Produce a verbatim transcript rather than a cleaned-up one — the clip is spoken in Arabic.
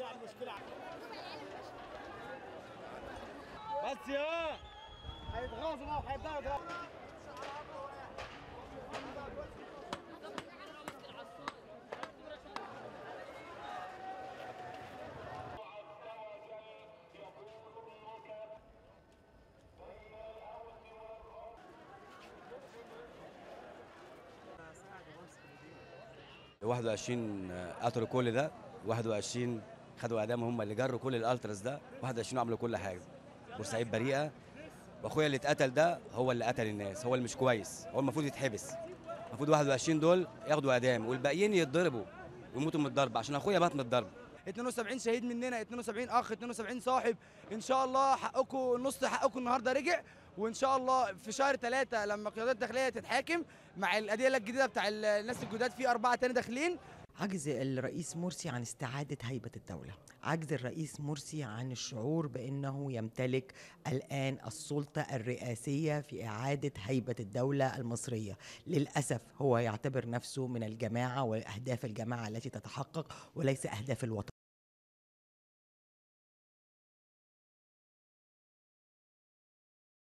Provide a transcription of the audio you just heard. ساعة المشكلة بس يا هيتغاظوا بقى وهيبدأوا يضربوا. واحد وعشرين قتلوا كل ده، واحد وعشرين خدوا اعدام، هم اللي جروا كل الالتراس ده، واحد وعشرين عملوا كل حاجه. بورسعيد بريئه، واخويا اللي اتقتل ده هو اللي قتل الناس، هو اللي مش كويس، هو المفروض يتحبس. المفروض واحد وعشرين دول ياخدوا اعدام والباقيين يتضربوا ويموتوا من الضرب، عشان اخويا مات من الضرب. اتنين وسبعين شهيد مننا، اتنين وسبعين اخ، اتنين وسبعين صاحب. ان شاء الله حقكم، النص حقكم النهارده رجع، وان شاء الله في شهر ثلاثة لما القيادات الداخليه تتحاكم مع الادله الجديده بتاع الناس الجداد، في اربعه تاني داخلين. عجز الرئيس مرسي عن استعاده هيبه الدوله، عجز الرئيس مرسي عن الشعور بانه يمتلك الان السلطه الرئاسيه في اعاده هيبه الدوله المصريه. للاسف هو يعتبر نفسه من الجماعه واهداف الجماعه التي تتحقق وليس اهداف الوطن.